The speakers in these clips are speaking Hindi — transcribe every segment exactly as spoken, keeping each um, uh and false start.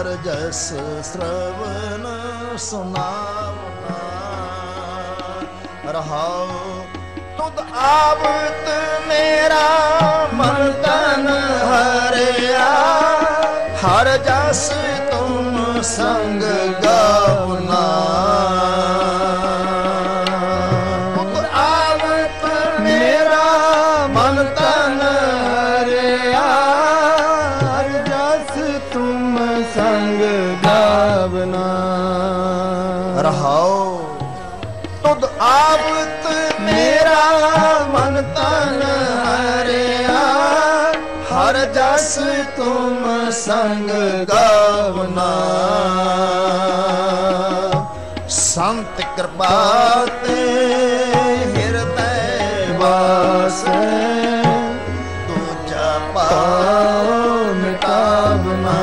हर जस श्रवण सुनावना रहाओ तुद आवत मेरा मर्दन हरिया हर जस तुम संग गावना तुम संग गावना संत कृपा ते हृदय वास तुझा पाओ मिटावना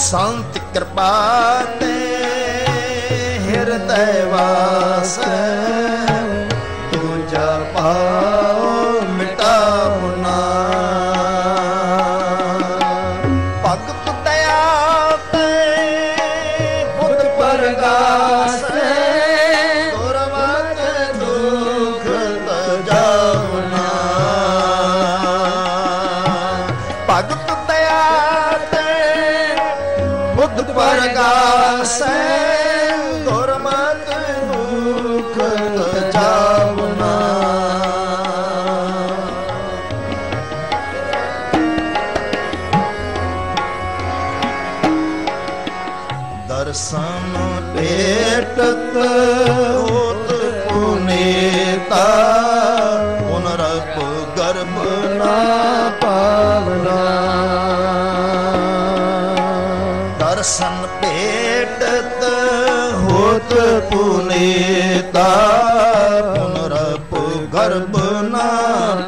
संत कृपा ते हृदय वास तुझा पाओ पुनीता पुनरप गर्भ ना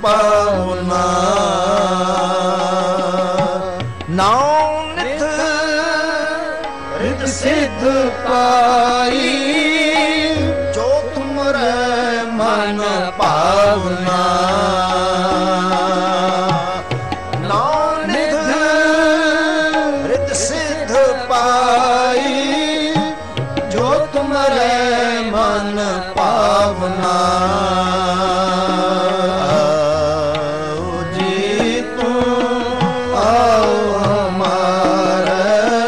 पावना नाउ नित रित सिद्ध पाई जो तुमरे मन पावना नाउ नित रित सिद्ध पाई जो तुमरे मन पावना जी तुम आओ हमारे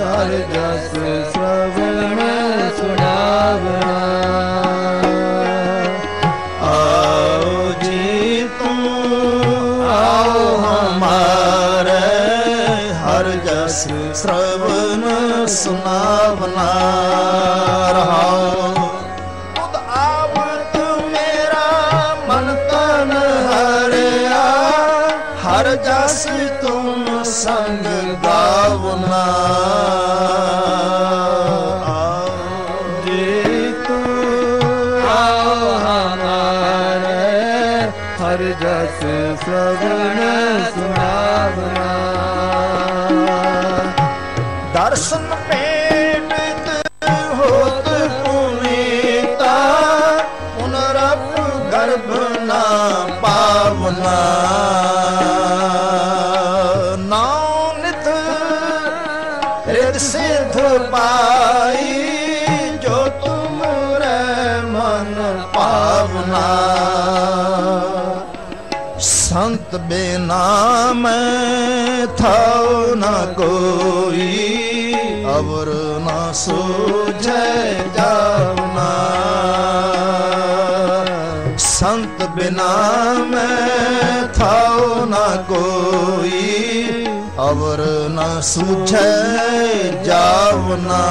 हर जस श्रवण सुनावना आओ जी तुम आओ हमारे हर जस श्रवण सुनावना तुम संग गावना तू आओ हमारे हर जस श्रवण सुनावना दर्शन पेट होत पुनीता पुनरप गर्भ ना पावना संत बिना मैं था न कोई अवर ना सूझे जावना संत बिना मैं था न कोई अवर ना सूझे जावना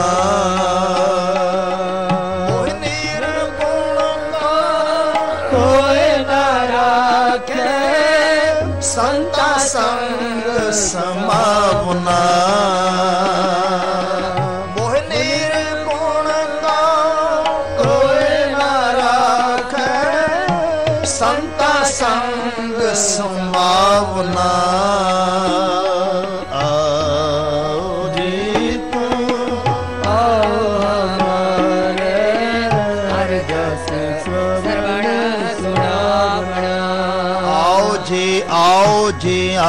संता संग समावना मोहि निर्गुण का कोई न राखे संता संग समावना आओ जी तुम आओ हमारे हर जस श्रवण सुनावना आओ जी आओ जी आ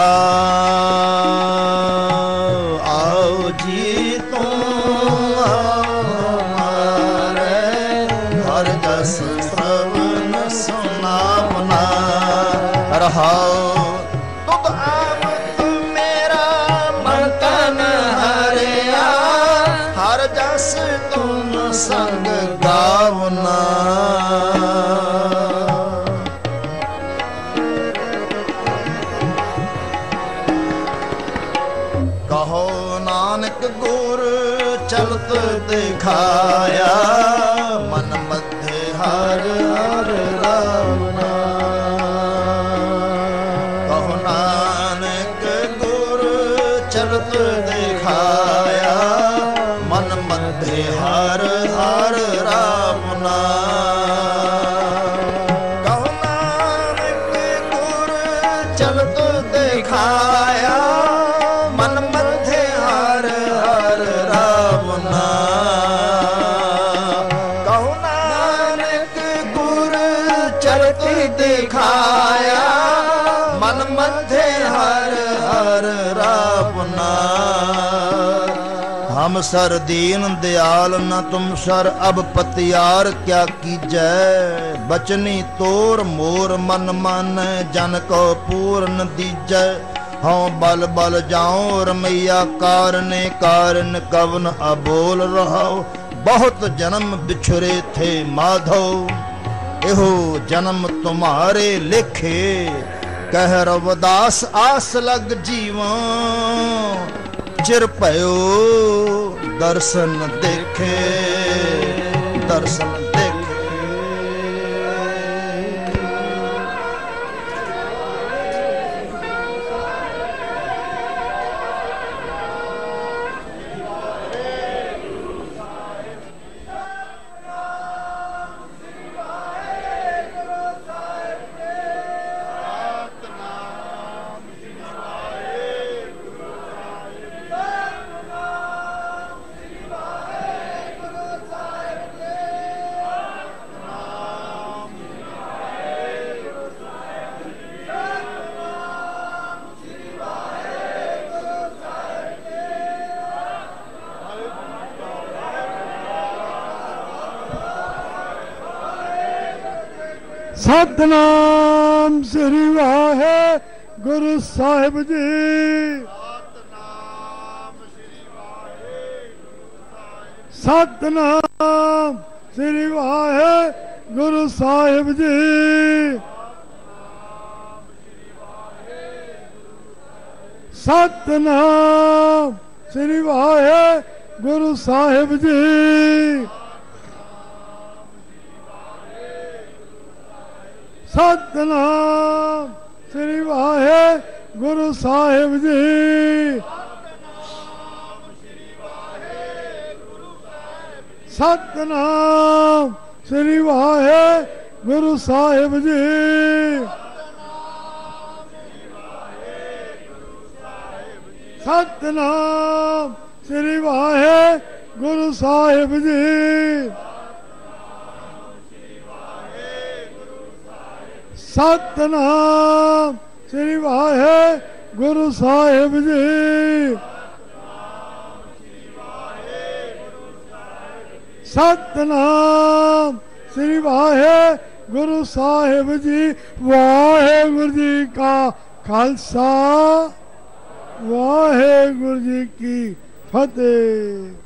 कहो नानक गुर चलत दिखाया, मन मध्य हर हर राम नाम। कहो नानक गुर चलत दिखाया, मन मध्य हर हर राम नाम। कहो नानक गुर चलत दिखाया, हम सर दीन दयाल न तुम सर अब पतियार क्या कीजै। बचनी तोर मोर मन मन जन को पूर्ण दीजै। हौ बल बल जाओ रमैया कारने कारण कवन अबोल रहो। बहुत जन्म बिछुरे थे माधव, एहो जन्म तुम्हारे लिखे। कह रविदास आस लग जीवा, चिर पयो दर्शन देखे दर्शन देखे। सतनाम श्री वाहे गुरु साहिब जी। सतनाम श्री वाहे गुरु साहिब जी। सतनाम श्री वाहे गुरु साहिब जी। सतनाम श्री वाहे गुरु साहिब जी। सतनाम श्री वाहे गुरु साहिब जी। सतनाम श्री वाहे गुरु साहिब जी। सतनाम श्री वाहे गुरु साहिब जी। सतनाम श्री वाहे गुरु साहिब जी। वाहेगुरु जी का खालसा, वाहेगुरु जी की फतेह।